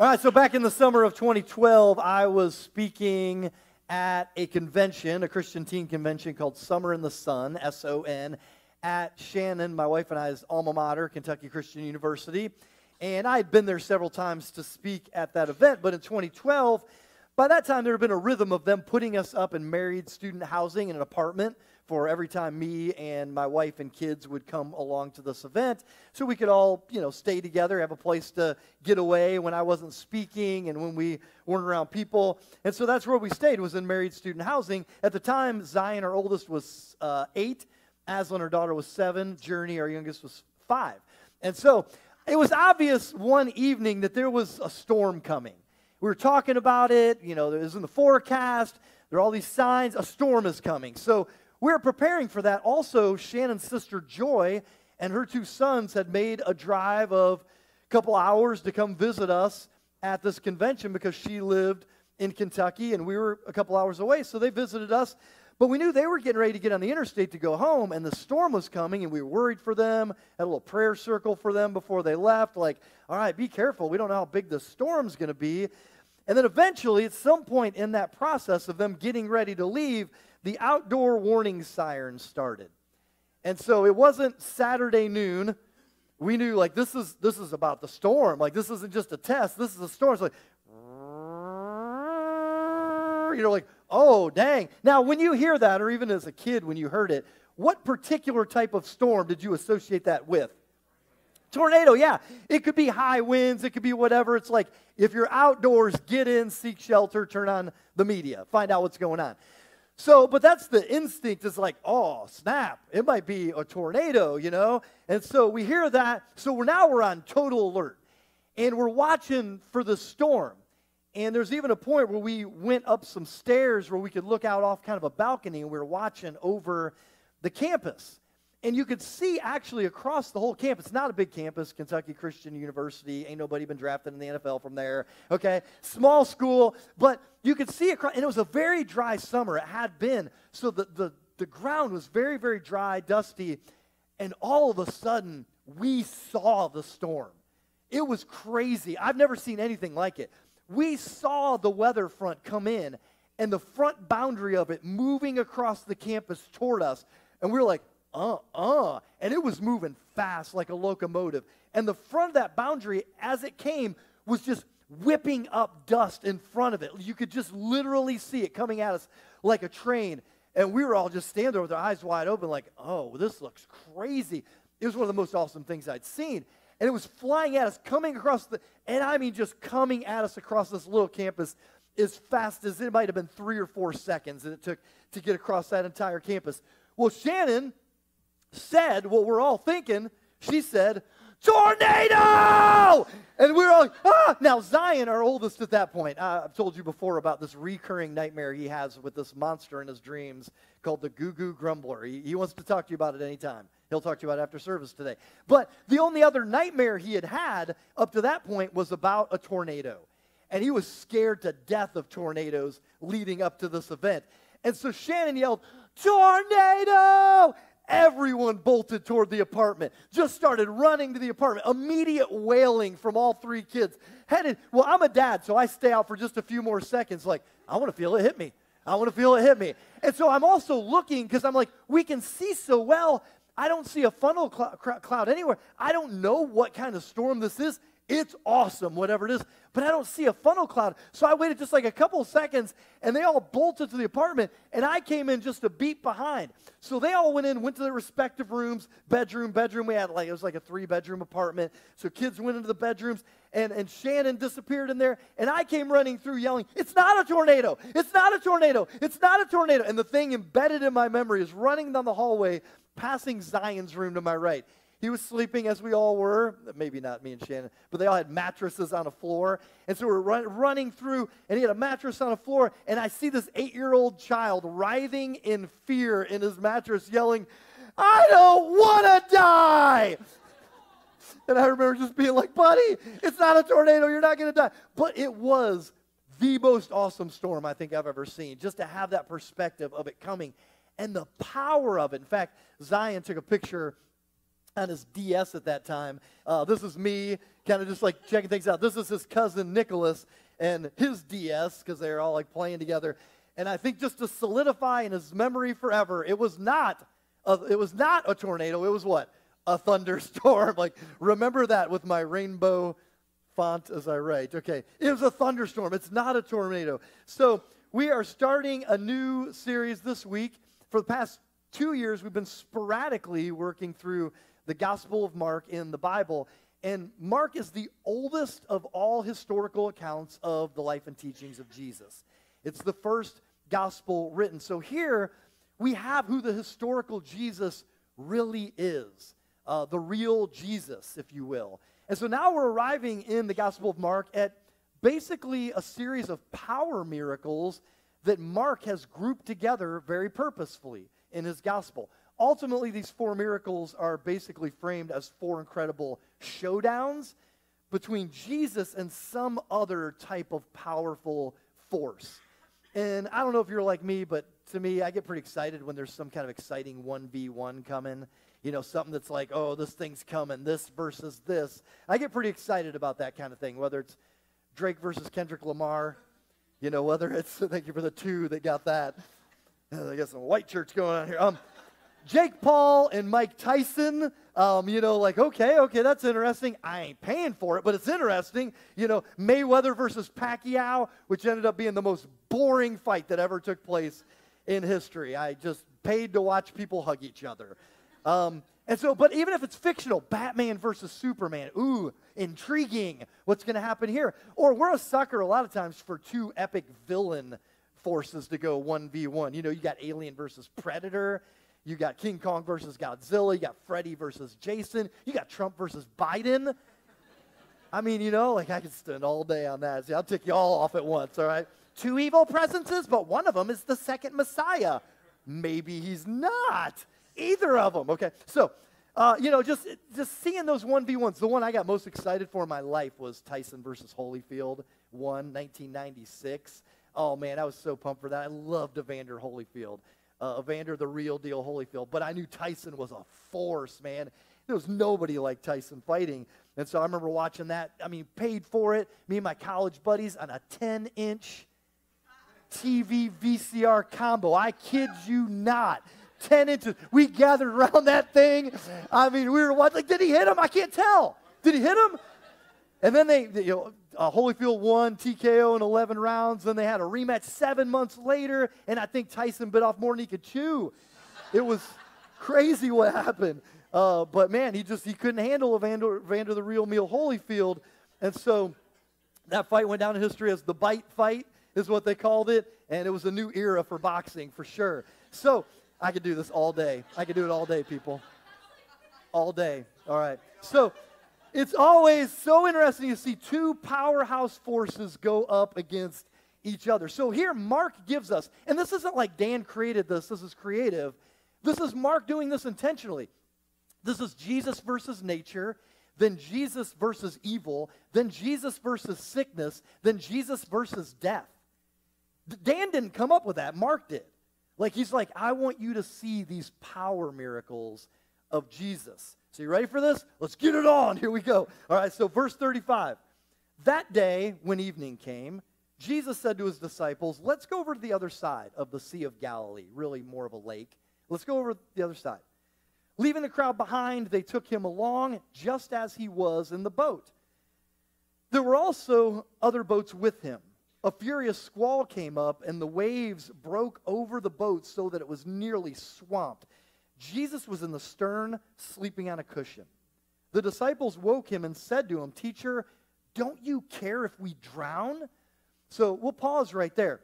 All right, so back in the summer of 2012, I was speaking at a convention, a Christian teen convention called Summer in the Sun, S-O-N, at Shannon, my wife and I's alma mater, Kentucky Christian University. And I had been there several times to speak at that event, but in 2012, by that time there had been a rhythm of them putting us up in married student housing in an apartment for every time me and my wife and kids would come along to this event, so we could all, you know, stay together, have a place to get away when I wasn't speaking and when we weren't around people. And so that's where we stayed, was in married student housing. At the time, Zion, our oldest, was 8. Aslan, our daughter, was 7. Journey, our youngest, was 5. And so it was obvious one evening that there was a storm coming. We were talking about it, you know, it was in the forecast. There are all these signs, a storm is coming. So we were preparing for that. Also, Shannon's sister Joy and her 2 sons had made a drive of a couple hours to come visit us at this convention because she lived in Kentucky and we were a couple hours away. So they visited us, but we knew they were getting ready to get on the interstate to go home, and the storm was coming, and we were worried for them, had a little prayer circle for them before they left, like, all right, be careful. We don't know how big the storm's going to be. And then eventually, at some point in that process of them getting ready to leave, the outdoor warning sirens started. And so it wasn't Saturday noon. We knew, like, this is about the storm. Like, this isn't just a test. This is a storm. It's like, you know, like, oh, dang. Now, when you hear that, or even as a kid when you heard it, what particular type of storm did you associate that with? Tornado, yeah. It could be high winds. It could be whatever. It's like, if you're outdoors, get in, seek shelter, turn on the media, find out what's going on. So, but that's the instinct, is like, oh, snap, it might be a tornado, you know? And so we hear that, so now we're on total alert, and we're watching for the storm. And there's even a point where we went up some stairs where we could look out off kind of a balcony, and we were watching over the campus. And you could see actually across the whole campus, not a big campus, Kentucky Christian University, ain't nobody been drafted in the NFL from there, okay? Small school, but you could see across, and it was a very dry summer, it had been, so the ground was very, very dry, dusty, and all of a sudden, we saw the storm. It was crazy. I've never seen anything like it. We saw the weather front come in, and the front boundary of it moving across the campus toward us, and we were like, and it was moving fast like a locomotive. And the front of that boundary, as it came, was just whipping up dust in front of it. You could just literally see it coming at us like a train. And we were all just standing there with our eyes wide open like, oh, this looks crazy. It was one of the most awesome things I'd seen. And it was flying at us, coming across the, and I mean just coming at us across this little campus as fast as it might have been 3 or 4 seconds that it took to get across that entire campus. Well, Shannon said what we're all thinking. She said, tornado! And we were all like, ah! Now, Zion, our oldest at that point, I've told you before about this recurring nightmare he has with this monster in his dreams called the Goo Goo Grumbler. He wants to talk to you about it anytime. He'll talk to you about it after service today. But the only other nightmare he had had up to that point was about a tornado. And he was scared to death of tornadoes leading up to this event. And so Shannon yelled, tornado! Everyone bolted toward the apartment, just started running to the apartment, immediate wailing from all 3 kids. Well, I'm a dad, so I stay out for just a few more seconds, like, I want to feel it hit me. I want to feel it hit me. And so I'm also looking, because I'm like, we can see so well. I don't see a funnel cloud anywhere. I don't know what kind of storm this is. It's awesome, whatever it is, but I don't see a funnel cloud. So I waited just like a couple seconds, and they all bolted to the apartment, and I came in just a beat behind. So they all went in, went to their respective rooms, bedroom. We had it was like a 3-bedroom apartment. So kids went into the bedrooms, and Shannon disappeared in there, and I came running through yelling, it's not a tornado, it's not a tornado, it's not a tornado. And the thing embedded in my memory is running down the hallway, passing Zion's room to my right. He was sleeping, as we all were, maybe not me and Shannon, but they all had mattresses on a floor. And so we're running through, and he had a mattress on a floor, and I see this 8-year-old child writhing in fear in his mattress, yelling, I don't want to die. And I remember just being like, buddy, it's not a tornado. You're not going to die. But it was the most awesome storm I think I've ever seen, just to have that perspective of it coming and the power of it. In fact, Zion took a picture on his DS at that time. This is me kind of just like checking things out. This is his cousin Nicholas and his DS because they were all like playing together. And I think just to solidify in his memory forever, it was not a tornado. It was what? A thunderstorm. Like, remember that with my rainbow font as I write. Okay, it was a thunderstorm. It's not a tornado. So we are starting a new series this week. For the past 2 years, we've been sporadically working through the Gospel of Mark in the Bible. And Mark is the oldest of all historical accounts of the life and teachings of Jesus. It's the first gospel written. So here we have who the historical Jesus really is, the real Jesus, if you will. And so now we're arriving in the Gospel of Mark at basically a series of power miracles that Mark has grouped together very purposefully in his gospel. Ultimately, these four miracles are basically framed as four incredible showdowns between Jesus and some other type of powerful force. And I don't know if you're like me, but to me, I get pretty excited when there's some kind of exciting 1v1 coming. You know, something that's like, oh, this thing's coming, this versus this. I get pretty excited about that kind of thing, whether it's Drake versus Kendrick Lamar, you know, whether it's, thank you for the two that got that. I got some white church going on here. Jake Paul and Mike Tyson, you know, like, okay, that's interesting. I ain't paying for it, but it's interesting. You know, Mayweather versus Pacquiao, which ended up being the most boring fight that ever took place in history. I just paid to watch people hug each other. And so, but even if it's fictional, Batman versus Superman, ooh, intriguing. What's going to happen here? Or we're a sucker a lot of times for two epic villain forces to go 1v1. You know, you got Alien versus Predator. You got King Kong versus Godzilla. You got Freddy versus Jason. You got Trump versus Biden. I mean, you know, like I could spend all day on that. See, I'll tick you all off at once, all right? Two evil presences, but one of them is the second Messiah. Maybe he's not either of them, okay? So, you know, just seeing those 1v1s, the one I got most excited for in my life was Tyson versus Holyfield 1, 1996. Oh, man, I was so pumped for that. I loved Evander Holyfield. Evander, the real deal Holyfield. But I knew Tyson was a force, man. There was nobody like Tyson fighting. And so I remember watching that. I mean, paid for it. Me and my college buddies on a 10-inch TV VCR combo. I kid you not. 10 inches. We gathered around that thing. I mean, we were watching. Like, did he hit him? I can't tell. Did he hit him? And then they, you know, Holyfield won TKO in 11 rounds. Then they had a rematch 7 months later, and I think Tyson bit off more than he could chew. It was crazy what happened. But, man, he couldn't handle Evander the real meal Holyfield. And so that fight went down in history as the bite fight is what they called it, and it was a new era for boxing for sure. So I could do this all day. I could do it all day, people. All day. All right. So it's always so interesting to see two powerhouse forces go up against each other. So here Mark gives us, and this isn't like Dan created this. This is creative. This is Mark doing this intentionally. This is Jesus versus nature, then Jesus versus evil, then Jesus versus sickness, then Jesus versus death. Dan didn't come up with that. Mark did. Like he's like, I want you to see these power miracles of Jesus. So you ready for this? Let's get it on. Here we go. All right, so verse 35. That day, when evening came, Jesus said to his disciples, let's go over to the other side of the Sea of Galilee, really more of a lake. Let's go over to the other side. Leaving the crowd behind, they took him along just as he was in the boat. There were also other boats with him. A furious squall came up, and the waves broke over the boat so that it was nearly swamped. Jesus was in the stern, sleeping on a cushion. The disciples woke him and said to him, Teacher, don't you care if we drown? So we'll pause right there.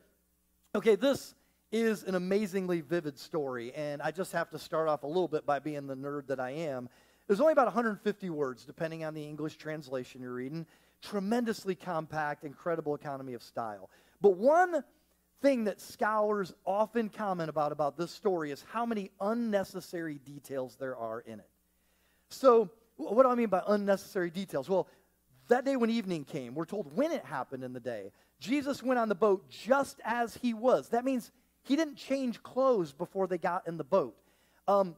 Okay, this is an amazingly vivid story, and I just have to start off a little bit by being the nerd that I am. There's only about 150 words, depending on the English translation you're reading. Tremendously compact, incredible economy of style. But one thing that scholars often comment about this story is how many unnecessary details there are in it. So what do I mean by unnecessary details? Well, that day when evening came, we're told when it happened in the day, Jesus went on the boat just as he was. That means he didn't change clothes before they got in the boat.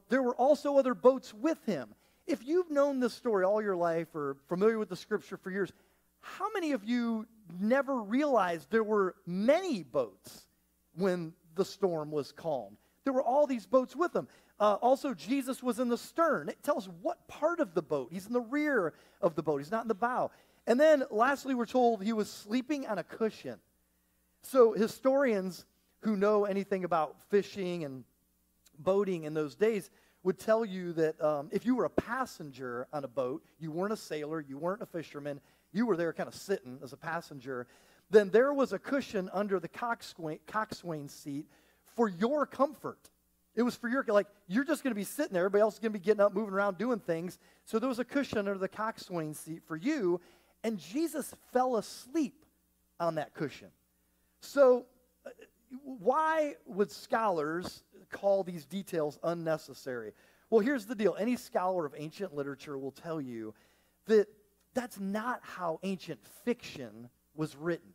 There were also other boats with him. If you've known this story all your life or familiar with the scripture for years, how many of you never realized there were many boats when the storm was calm? There were all these boats with them. Also, Jesus was in the stern. It tells what part of the boat. He's in the rear of the boat. He's not in the bow. And then, lastly, we're told he was sleeping on a cushion. So historians who know anything about fishing and boating in those days would tell you that if you were a passenger on a boat, you weren't a sailor, you weren't a fisherman, you were there kind of sitting as a passenger, then there was a cushion under the coxswain's seat for your comfort. It was for your, like, you're just going to be sitting there. Everybody else is going to be getting up, moving around, doing things. So there was a cushion under the coxswain's seat for you, and Jesus fell asleep on that cushion. So why would scholars call these details unnecessary? Well, here's the deal. Any scholar of ancient literature will tell you that that's not how ancient fiction was written.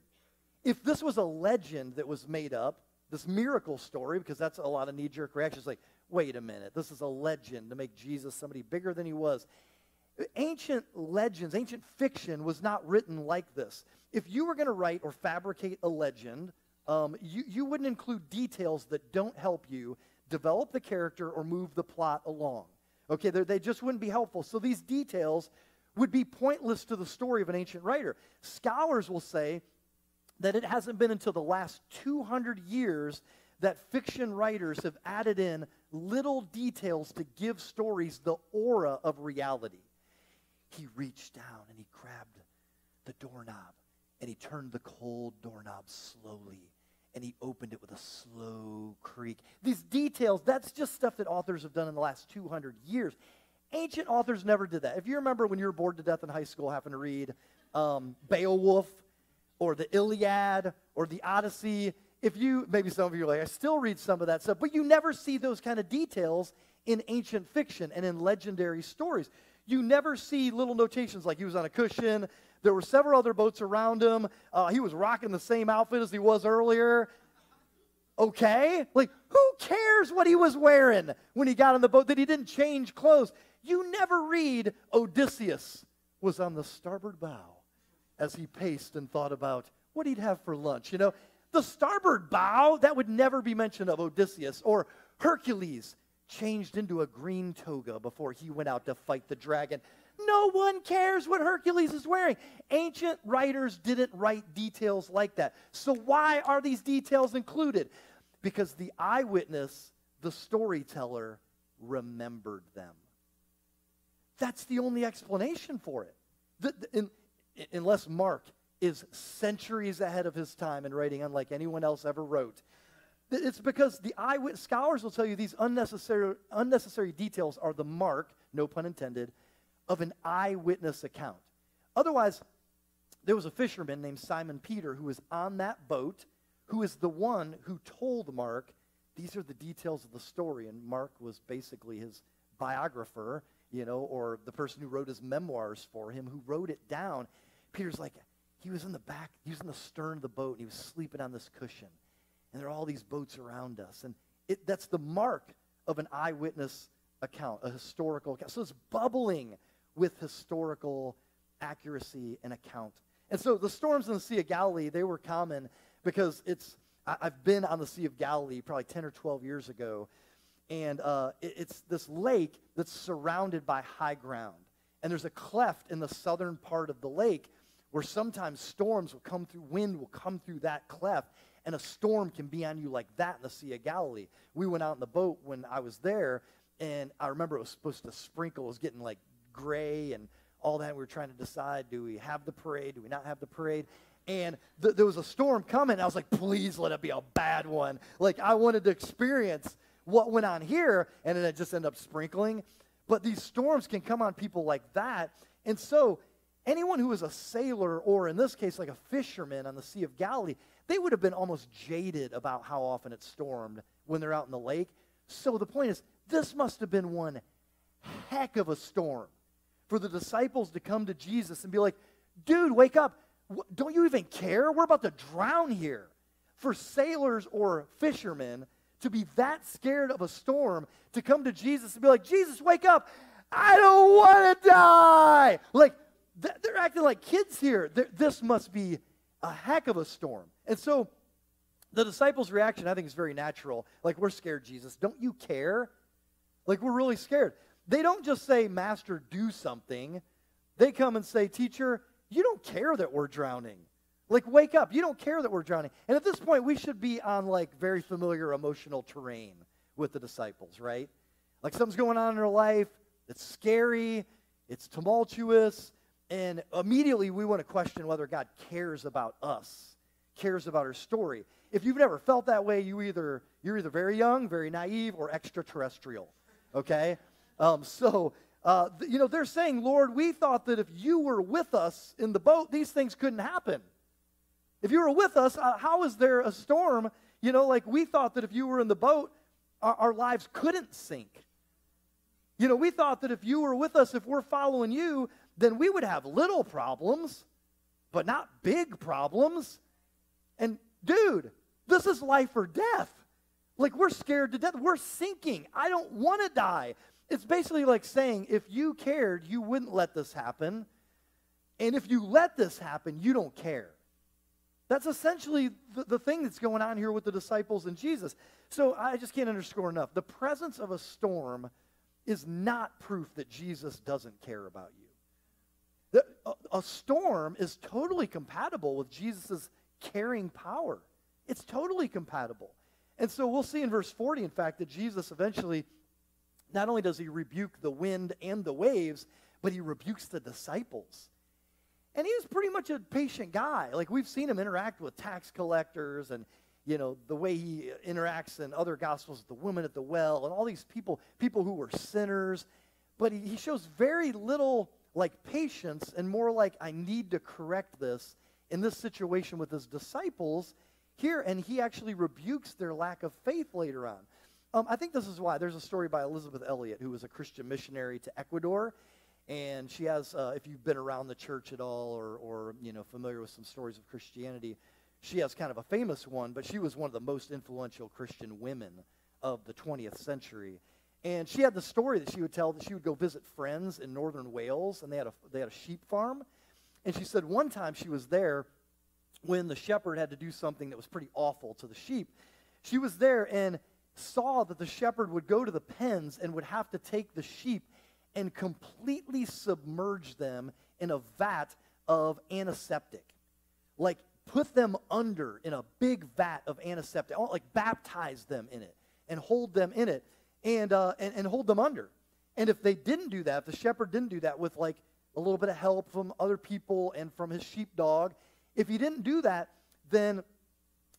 If this was a legend that was made up, this miracle story, because that's a lot of knee-jerk reactions, like, wait a minute, this is a legend to make Jesus somebody bigger than he was. Ancient legends, ancient fiction was not written like this. If you were going to write or fabricate a legend, you wouldn't include details that don't help you develop the character or move the plot along. Okay, they just wouldn't be helpful. So these details would be pointless to the story of an ancient writer. Scholars will say that it hasn't been until the last 200 years that fiction writers have added in little details to give stories the aura of reality. He reached down and he grabbed the doorknob and he turned the cold doorknob slowly and he opened it with a slow creak. These details, that's just stuff that authors have done in the last 200 years. Ancient authors never did that. If you remember when you were bored to death in high school having to read Beowulf or the Iliad or the Odyssey, if you, maybe some of you are like, I still read some of that stuff, but you never see those kind of details in ancient fiction and in legendary stories. You never see little notations like he was on a cushion, there were several other boats around him, he was rocking the same outfit as he was earlier. Okay? Like, who cares what he was wearing when he got on the boat, that he didn't change clothes? You never read Odysseus was on the starboard bow as he paced and thought about what he'd have for lunch. You know, the starboard bow, that would never be mentioned of Odysseus. Or Hercules changed into a green toga before he went out to fight the dragon. No one cares what Hercules is wearing. Ancient writers didn't write details like that. So why are these details included? Because the eyewitness, the storyteller, remembered them. That's the only explanation for it. Unless Mark is centuries ahead of his time in writing, unlike anyone else ever wrote. It's because the eyewitness, scholars will tell you these unnecessary details are the mark, no pun intended, of an eyewitness account. Otherwise, there was a fisherman named Simon Peter who was on that boat, who is the one who told Mark, these are the details of the story, and Mark was basically his biographer, you know, or the person who wrote his memoirs for him, who wrote it down. Peter's like, he was in the back, he was in the stern of the boat, and he was sleeping on this cushion. And there are all these boats around us. And that's the mark of an eyewitness account, a historical account. So it's bubbling with historical accuracy and account. And so the storms in the Sea of Galilee, they were common because I've been on the Sea of Galilee probably 10 or 12 years ago. And it's this lake that's surrounded by high ground. And there's a cleft in the southern part of the lake where sometimes storms will come through, wind will come through that cleft, and a storm can be on you like that in the Sea of Galilee. We went out in the boat when I was there, and I remember it was supposed to sprinkle. It was getting like gray and all that. We were trying to decide, do we have the parade? Do we not have the parade? And there was a storm coming. I was like, please let it be a bad one. Like, I wanted to experience what went on here, and then it just ended up sprinkling. But these storms can come on people like that. And so anyone who was a sailor, or in this case like a fisherman on the Sea of Galilee, they would have been almost jaded about how often it stormed when they're out in the lake. So the point is, this must have been one heck of a storm for the disciples to come to Jesus and be like, dude, wake up. Don't you even care? We're about to drown here. For sailors or fishermen to be that scared of a storm, to come to Jesus and be like, Jesus, wake up. I don't want to die. Like, they're acting like kids here. This must be a heck of a storm. And so the disciples' reaction, I think, is very natural. Like, we're scared, Jesus. Don't you care? Like, we're really scared. They don't just say, Master, do something. They come and say, Teacher, you don't care that we're drowning. Like, wake up. You don't care that we're drowning. And at this point, we should be on, like, very familiar emotional terrain with the disciples, right? Like, something's going on in their life. It's scary. It's tumultuous. And immediately, we want to question whether God cares about us, cares about our story. If you've never felt that way, you're either very young, very naive, or extraterrestrial, okay? They're saying, Lord, we thought that if you were with us in the boat, these things couldn't happen. If you were with us, how is there a storm? You know, like, we thought that if you were in the boat, our lives couldn't sink. You know, we thought that if you were with us, if we're following you, then we would have little problems, but not big problems. And, dude, this is life or death. Like, we're scared to death. We're sinking. I don't want to die. It's basically like saying, if you cared, you wouldn't let this happen. And if you let this happen, you don't care. That's essentially the thing that's going on here with the disciples and Jesus. So I just can't underscore enough. The presence of a storm is not proof that Jesus doesn't care about you. A storm is totally compatible with Jesus' caring power. It's totally compatible. And so we'll see in verse 40, in fact, that Jesus eventually, not only does he rebuke the wind and the waves, but he rebukes the disciples. And he was pretty much a patient guy. Like, we've seen him interact with tax collectors and, you know, the way he interacts in other gospels with the woman at the well and all these people who were sinners. But he shows very little, like, patience and more like, I need to correct this in this situation with his disciples here. And he actually rebukes their lack of faith later on. I think this is why. There's a story by Elizabeth Elliot, who was a Christian missionary to Ecuador. And she has, if you've been around the church at all or you know, familiar with some stories of Christianity, she has kind of a famous one, but she was one of the most influential Christian women of the 20th century. And she had the story that she would tell, that she would go visit friends in Northern Wales, and they had a sheep farm. And she said one time she was there when the shepherd had to do something that was pretty awful to the sheep. She was there and saw that the shepherd would go to the pens and would have to take the sheep and completely submerge them in a vat of antiseptic. Like, put them under in a big vat of antiseptic, like, baptize them in it and hold them in it and hold them under. And if they didn't do that, if the shepherd didn't do that with, like, a little bit of help from other people and from his sheepdog, if he didn't do that, then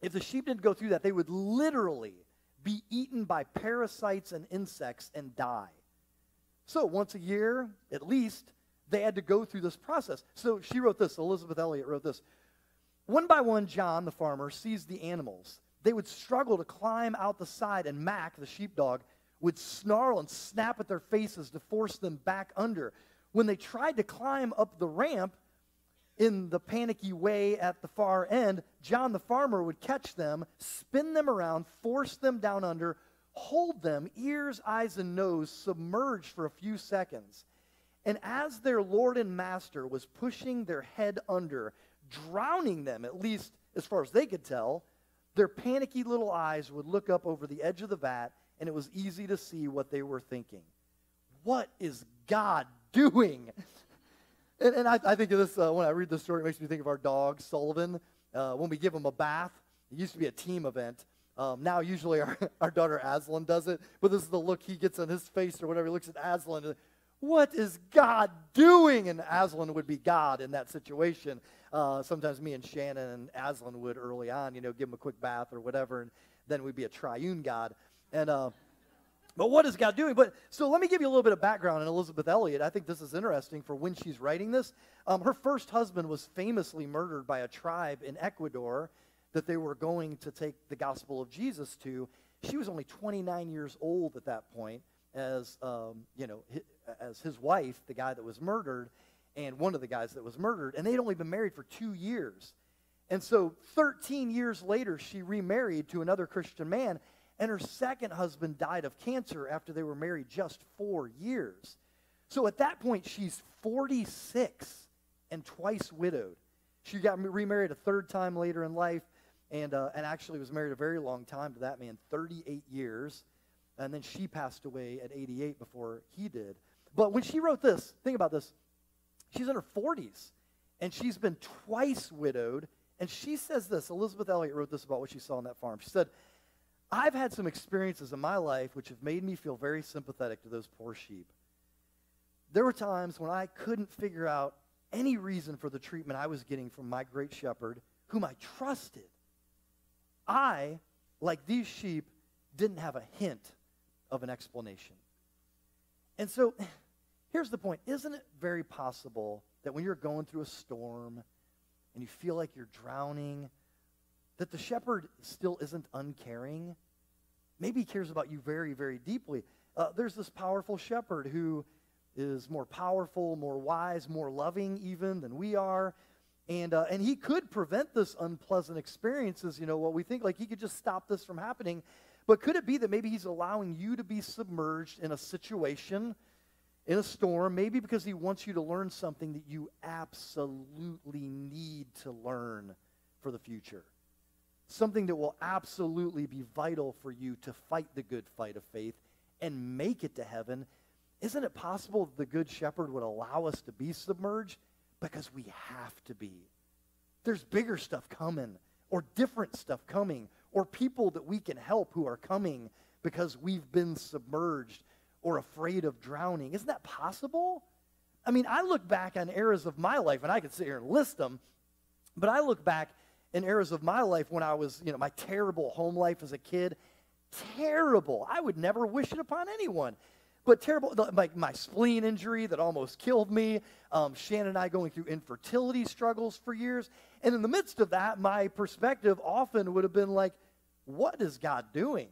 if the sheep didn't go through that, they would literally be eaten by parasites and insects and die. So once a year, at least, they had to go through this process. So she wrote this, Elizabeth Elliot wrote this. One by one, John, the farmer, seized the animals. They would struggle to climb out the side, and Mac, the sheepdog, would snarl and snap at their faces to force them back under. When they tried to climb up the ramp in the panicky way at the far end, John, the farmer, would catch them, spin them around, force them down under, hold them, ears, eyes, and nose, submerged for a few seconds. And as their Lord and Master was pushing their head under, drowning them, at least as far as they could tell, their panicky little eyes would look up over the edge of the vat, and it was easy to see what they were thinking. What is God doing? And I think of this, when I read this story, it makes me think of our dog, Sullivan. When we give him a bath, it used to be a team event. Now usually our daughter Aslan does it, but this is the look he gets on his face or whatever. He looks at Aslan and, what is God doing? And Aslan would be God in that situation. Sometimes me and Shannon and Aslan would early on, you know, give him a quick bath or whatever, and then we'd be a triune God. And but what is God doing? But so let me give you a little bit of background on Elizabeth Elliot. I think this is interesting for when she's writing this. Her first husband was famously murdered by a tribe in Ecuador that they were going to take the gospel of Jesus to. She was only 29 years old at that point as his wife, the guy that was murdered, and one of the guys that was murdered, and they'd only been married for 2 years. And so 13 years later, she remarried to another Christian man, and her second husband died of cancer after they were married just 4 years. So at that point, she's 46 and twice widowed. She got remarried a third time later in life, and actually was married a very long time to that man, 38 years. And then she passed away at 88 before he did. But when she wrote this, think about this, she's in her 40s, and she's been twice widowed. And she says this, Elizabeth Elliot wrote this about what she saw on that farm. She said, "I've had some experiences in my life which have made me feel very sympathetic to those poor sheep. There were times when I couldn't figure out any reason for the treatment I was getting from my great shepherd, whom I trusted. I, like these sheep, didn't have a hint of an explanation." And so here's the point. Isn't it very possible that when you're going through a storm and you feel like you're drowning, that the shepherd still isn't uncaring? Maybe he cares about you very, very deeply. There's this powerful shepherd who is more powerful, more wise, more loving even than we are. And he could prevent this unpleasant experiences, you know, what we think, like he could just stop this from happening. But could it be that maybe he's allowing you to be submerged in a situation, in a storm, maybe because he wants you to learn something that you absolutely need to learn for the future? Something that will absolutely be vital for you to fight the good fight of faith and make it to heaven. Isn't it possible the Good Shepherd would allow us to be submerged? Because we have to be. There's bigger stuff coming, or different stuff coming, or people that we can help who are coming because we've been submerged or afraid of drowning. Isn't that possible? I mean, I look back on eras of my life, and I could sit here and list them, but I look back in eras of my life when I was, you know, my terrible home life as a kid. Terrible. I would never wish it upon anyone. But terrible, like my spleen injury that almost killed me, Shannon and I going through infertility struggles for years. And in the midst of that, my perspective often would have been like, what is God doing?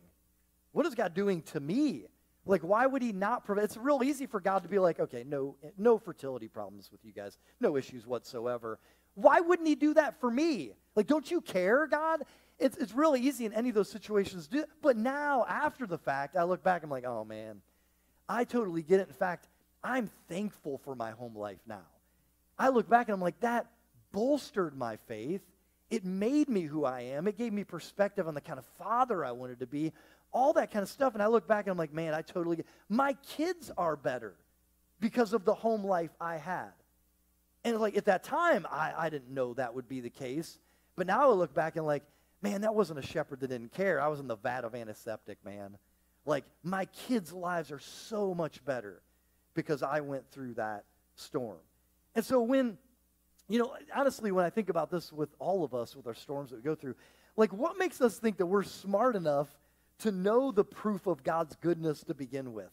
What is God doing to me? Like, why would he not prevent? It's real easy for God to be like, okay, no fertility problems with you guys, no issues whatsoever. Why wouldn't he do that for me? Like, don't you care, God? It's really easy in any of those situations to do. But now, after the fact, I look back, I'm like, oh, man. I totally get it. In fact, I'm thankful for my home life now. I look back and I'm like, that bolstered my faith. It made me who I am. It gave me perspective on the kind of father I wanted to be, all that kind of stuff. And I look back and I'm like, man, I totally get it. My kids are better because of the home life I had. And like at that time, I didn't know that would be the case. But now I look back and like, man, that wasn't a shepherd that didn't care. I was in the vat of antiseptic, man. Like, my kids' lives are so much better because I went through that storm. And so when, you know, honestly, when I think about this with all of us, with our storms that we go through, like, what makes us think that we're smart enough to know the proof of God's goodness to begin with?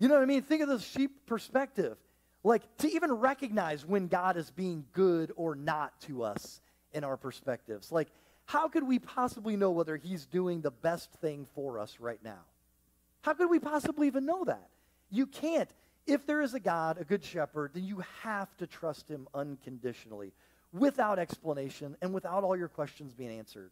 You know what I mean? Think of this sheep perspective. Like, to even recognize when God is being good or not to us in our perspectives. Like, how could we possibly know whether he's doing the best thing for us right now? How could we possibly even know that? You can't. If there is a God, a good shepherd, then you have to trust him unconditionally, without explanation and without all your questions being answered.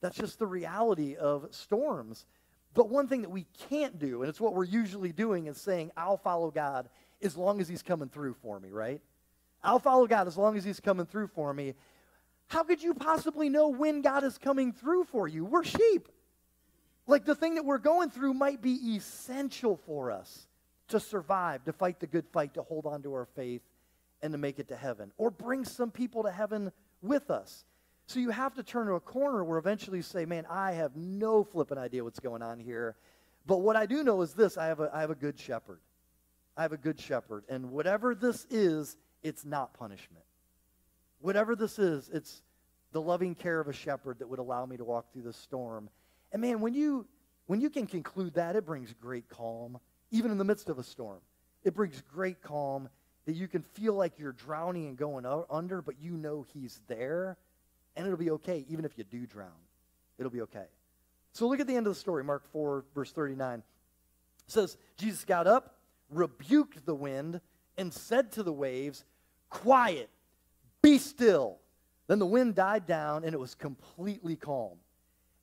That's just the reality of storms. But one thing that we can't do, and it's what we're usually doing, is saying, I'll follow God as long as he's coming through for me, right? I'll follow God as long as he's coming through for me. How could you possibly know when God is coming through for you? We're sheep. Like, the thing that we're going through might be essential for us to survive, to fight the good fight, to hold on to our faith, and to make it to heaven, or bring some people to heaven with us. So you have to turn to a corner where eventually you say, man, I have no flipping idea what's going on here. But what I do know is this, I have a good shepherd. I have a good shepherd. And whatever this is, it's not punishment. Whatever this is, it's the loving care of a shepherd that would allow me to walk through the storm. And man, when you can conclude that, it brings great calm, even in the midst of a storm. It brings great calm that you can feel like you're drowning and going under, but you know he's there, and it'll be okay. Even if you do drown, it'll be okay. So look at the end of the story, Mark 4, verse 39. It says, Jesus got up, rebuked the wind, and said to the waves, "Quiet, be still." Then the wind died down, and it was completely calm.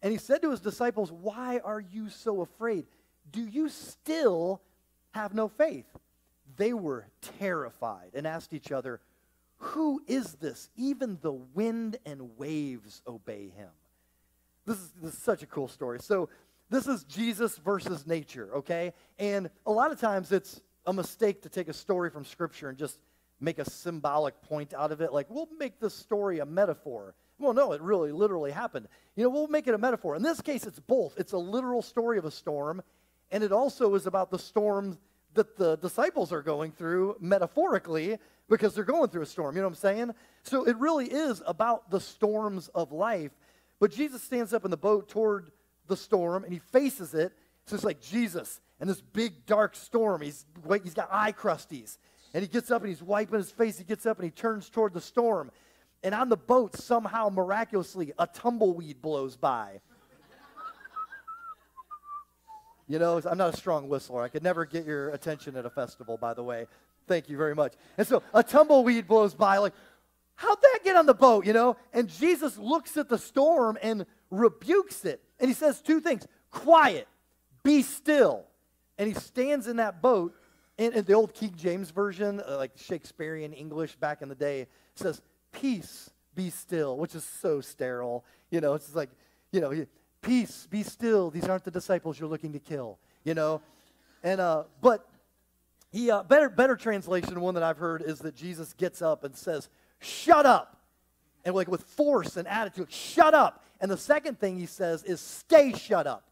And he said to his disciples, "Why are you so afraid? Do you still have no faith?" They were terrified and asked each other, "Who is this? Even the wind and waves obey him." This is such a cool story. So this is Jesus versus nature, okay? And a lot of times it's a mistake to take a story from Scripture and just make a symbolic point out of it. Like, we'll make this story a metaphor. Well, no, it really literally happened. You know, we'll make it a metaphor. In this case, it's both. It's a literal story of a storm, and it also is about the storm that the disciples are going through metaphorically because they're going through a storm. You know what I'm saying? So it really is about the storms of life. But Jesus stands up in the boat toward the storm, and he faces it. So it's like Jesus and this big, dark storm. He's got eye crusties. And he gets up, and he's wiping his face. He gets up, and he turns toward the storm. And on the boat, somehow, miraculously, a tumbleweed blows by. You know, I'm not a strong whistler. I could never get your attention at a festival, by the way. Thank you very much. And so a tumbleweed blows by, like, how'd that get on the boat, you know? And Jesus looks at the storm and rebukes it. And he says two things: quiet, be still. And he stands in that boat. And the old King James Version, like Shakespearean English back in the day, says, "Peace, be still," which is so sterile. You know, it's like, you know, peace, be still. These aren't the disciples you're looking to kill, you know. And but he better translation, one that I've heard, is that Jesus gets up and says, "Shut up," and like with force and attitude, "Shut up." And the second thing he says is, "Stay shut up."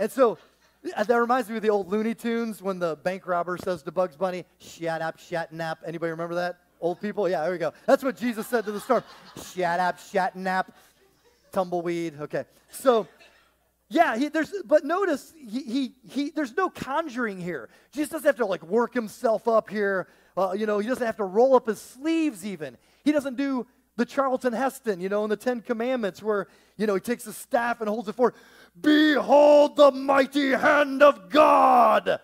And so that reminds me of the old Looney Tunes when the bank robber says to Bugs Bunny, "Shut up, shut nap." Anybody remember that? Old people? Yeah, there we go. That's what Jesus said to the storm. "Shut up, shut nap." Tumbleweed. Okay. So, yeah, there's no conjuring here. Jesus doesn't have to, like, work himself up here. You know, he doesn't have to roll up his sleeves even. He doesn't do the Charlton Heston, you know, in the Ten Commandments where, you know, he takes his staff and holds it forward. "Behold the mighty hand of God."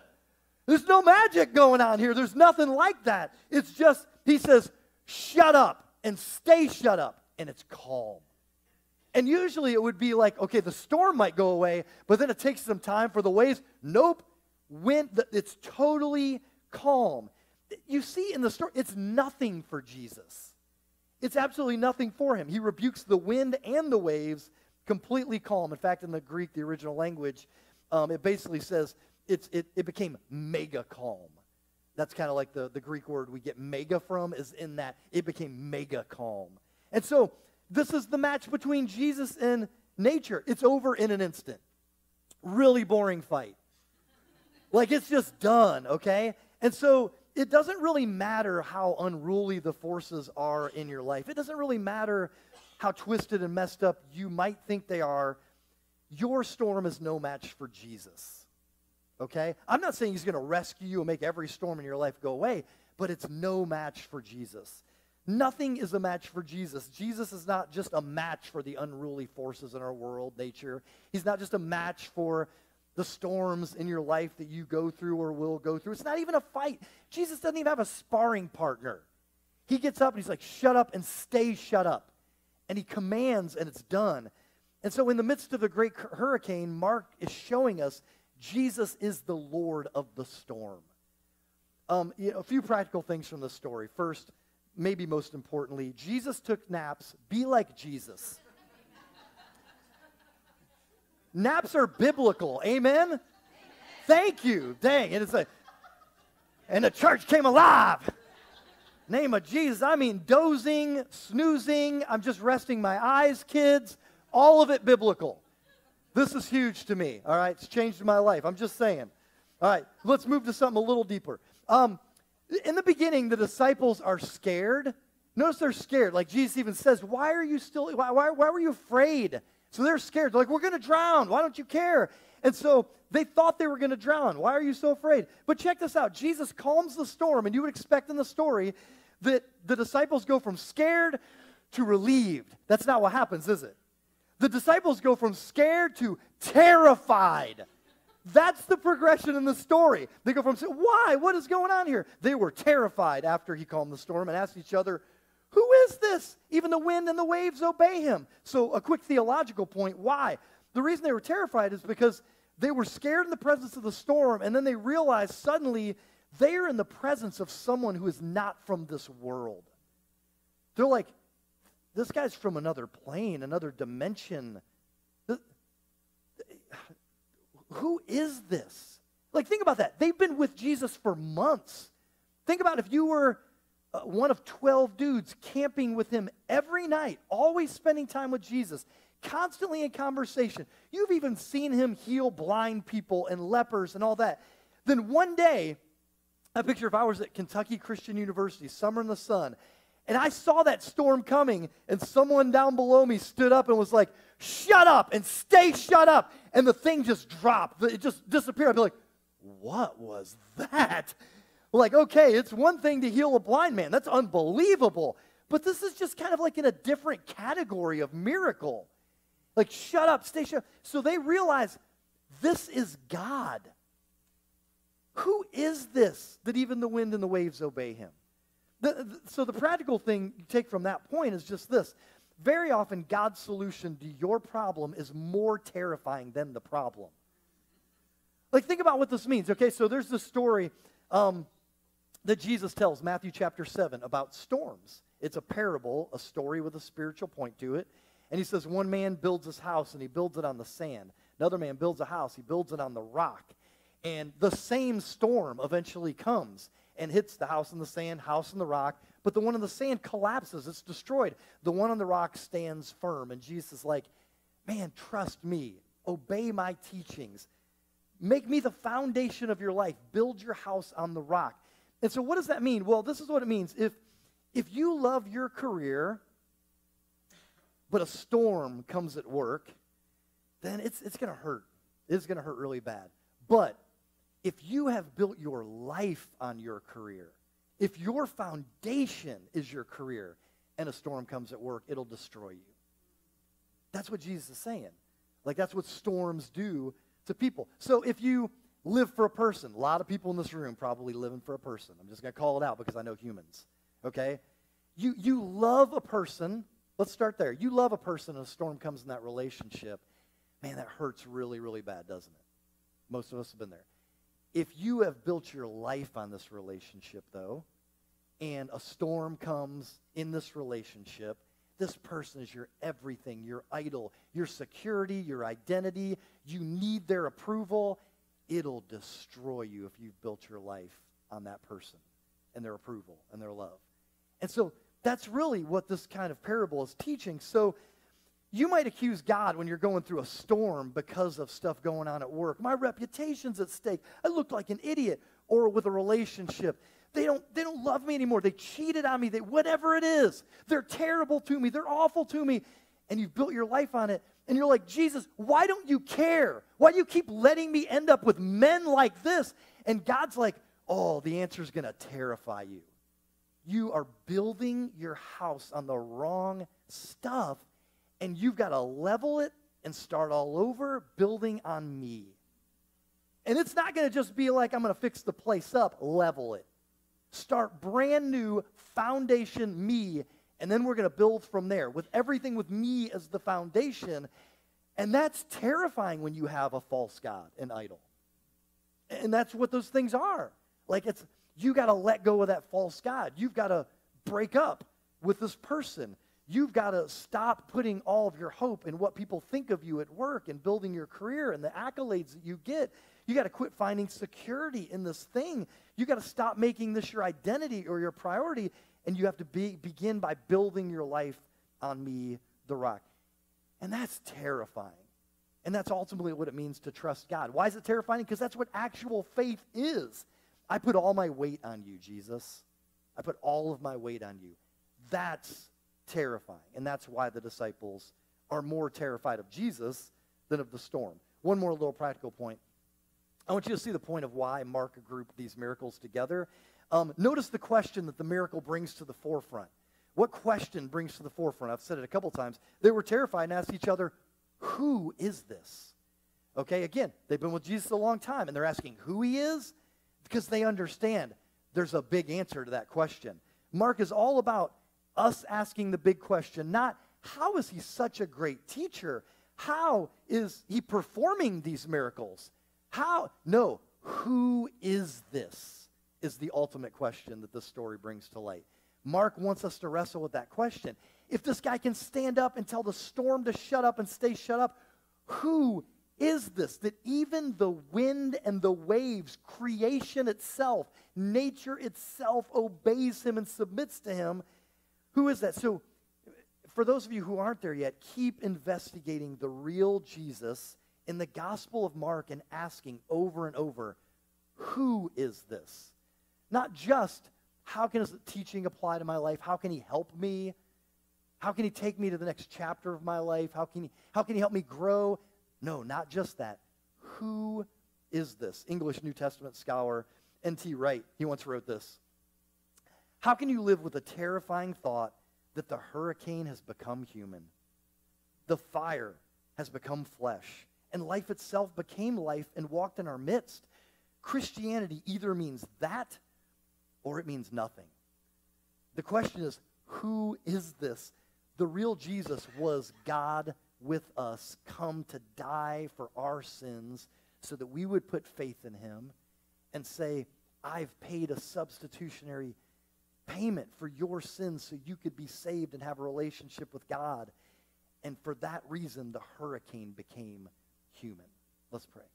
There's no magic going on here. There's nothing like that. It's just, he says, "Shut up," and "Stay shut up," and it's calm. And usually it would be like, okay, the storm might go away, but then it takes some time for the waves. Nope. It's totally calm. You see in the story, it's nothing for Jesus. It's absolutely nothing for him. He rebukes the wind and the waves, completely calm. In fact, in the Greek, the original language, it basically says it became mega calm. That's kind of like the Greek word we get mega from, is in that it became mega calm. And so this is the match between Jesus and nature. It's over in an instant. Really boring fight. Like, it's just done, okay? And so it doesn't really matter how unruly the forces are in your life. It doesn't really matter how twisted and messed up you might think they are. Your storm is no match for Jesus, okay? I'm not saying he's going to rescue you and make every storm in your life go away, but it's no match for Jesus. Nothing is a match for Jesus. Jesus is not just a match for the unruly forces in our world, nature. He's not just a match for the storms in your life that you go through or will go through. It's not even a fight. Jesus doesn't even have a sparring partner. He gets up and he's like, "Shut up and stay shut up." And he commands, and it's done. And so in the midst of the great hurricane, Mark is showing us Jesus is the Lord of the storm. You know, a few practical things from this story. First, maybe most importantly, Jesus took naps. Be like Jesus. Naps are biblical. Amen? Amen? Thank you. Dang. And it's like, and the church came alive. Name of Jesus. I mean, dozing, snoozing, I'm just resting my eyes, kids. All of it biblical. This is huge to me. All right. It's changed my life. I'm just saying. All right. Let's move to something a little deeper. In the beginning, the disciples are scared. Notice they're scared. Like Jesus even says, "Why are you still, why were you afraid?" So they're scared. They're like, "We're going to drown. Why don't you care?" And so they thought they were going to drown. "Why are you so afraid?" But check this out. Jesus calms the storm, and you would expect in the story that the disciples go from scared to relieved. That's not what happens, is it? The disciples go from scared to terrified. That's the progression in the story. They go from, "Why? What is going on here?" They were terrified after he calmed the storm and asked each other, "Who is this? Even the wind and the waves obey him." So a quick theological point, why? The reason they were terrified is because they were scared in the presence of the storm, and then they realized suddenly They are in the presence of someone who is not from this world. They're like, this guy's from another plane, another dimension. Who is this? Like, think about that. They've been with Jesus for months. Think about if you were one of 12 dudes camping with him every night, always spending time with Jesus, constantly in conversation. You've even seen him heal blind people and lepers and all that. Then one day, I picture if I was at Kentucky Christian University, Summer in the Sun, and I saw that storm coming, and someone down below me stood up and was like, shut up and stay shut up. And the thing just dropped. It just disappeared. I'd be like, what was that? Like, okay, it's one thing to heal a blind man. That's unbelievable. But this is just kind of like in a different category of miracle. Like, shut up, stay shut up. So they realize this is God. Who is this that even the wind and the waves obey him? So the practical thing you take from that point is just this. Very often, God's solution to your problem is more terrifying than the problem. Like, think about what this means. Okay, so there's this story that Jesus tells, Matthew chapter 7, about storms. It's a parable, a story with a spiritual point to it. And he says, one man builds his house, and he builds it on the sand. Another man builds a house, he builds it on the rock. And the same storm eventually comes and hits the house in the sand, house in the rock. But the one on the sand collapses, it's destroyed. The one on the rock stands firm. And Jesus is like, man, trust me. Obey my teachings. Make me the foundation of your life. Build your house on the rock. And so what does that mean? Well, this is what it means. If you love your career, but a storm comes at work, then it's going to hurt. It's going to hurt really bad. But if you have built your life on your career, if your foundation is your career and a storm comes at work, it'll destroy you. That's what Jesus is saying. Like, that's what storms do to people. So if you live for a person, a lot of people in this room probably living for a person. I'm just going to call it out because I know humans, okay? You love a person. Let's start there. You love a person and a storm comes in that relationship. Man, that hurts really, really bad, doesn't it? Most of us have been there. If you have built your life on this relationship, though, and a storm comes in this relationship, this person is your everything, your idol, your security, your identity. You need their approval. It'll destroy you if you've built your life on that person and their approval and their love. And so that's really what this kind of parable is teaching. So you might accuse God when you're going through a storm because of stuff going on at work. My reputation's at stake. I look like an idiot. Or with a relationship. They don't love me anymore. They cheated on me. They whatever it is. They're terrible to me. They're awful to me. And you've built your life on it. And you're like, Jesus, why don't you care? Why do you keep letting me end up with men like this? And God's like, oh, the answer's going to terrify you. You are building your house on the wrong stuff. And you've got to level it and start all over, building on me. And it's not going to just be like, I'm going to fix the place up, level it. Start brand new foundation, me, and then we're going to build from there with everything with me as the foundation. And that's terrifying when you have a false god, an idol. And that's what those things are. Like, it's you got to let go of that false god. You've got to break up with this person. You've got to stop putting all of your hope in what people think of you at work and building your career and the accolades that you get. You got to quit finding security in this thing. You got to stop making this your identity or your priority, and you have to begin by building your life on me, the rock. And that's terrifying. And that's ultimately what it means to trust God. Why is it terrifying? Because that's what actual faith is. I put all my weight on you, Jesus. I put all of my weight on you. That's terrifying. And that's why the disciples are more terrified of Jesus than of the storm. One more little practical point. I want you to see the point of why Mark grouped these miracles together. Notice the question that the miracle brings to the forefront. What question brings to the forefront? I've said it a couple times. They were terrified and asked each other, who is this? Okay, again, they've been with Jesus a long time, and they're asking who he is because they understand there's a big answer to that question. Mark is all about us asking the big question, not how is he such a great teacher? How is he performing these miracles? How? No, who is this? is the ultimate question that this story brings to light. Mark wants us to wrestle with that question. If this guy can stand up and tell the storm to shut up and stay shut up, who is this that even the wind and the waves, creation itself, nature itself obeys him and submits to him? Who is that? So for those of you who aren't there yet, keep investigating the real Jesus in the Gospel of Mark and asking over and over, who is this? Not just, how can his teaching apply to my life? How can he help me? How can he take me to the next chapter of my life? How can he help me grow? No, not just that. Who is this? English New Testament scholar N.T. Wright, he once wrote this. How can you live with the terrifying thought that the hurricane has become human? The fire has become flesh, and life itself became life and walked in our midst. Christianity either means that or it means nothing. The question is, who is this? The real Jesus was God with us, come to die for our sins so that we would put faith in him and say, I've paid a substitutionary payment for your sins so you could be saved and have a relationship with God. And for that reason, the hurricane became human. Let's pray.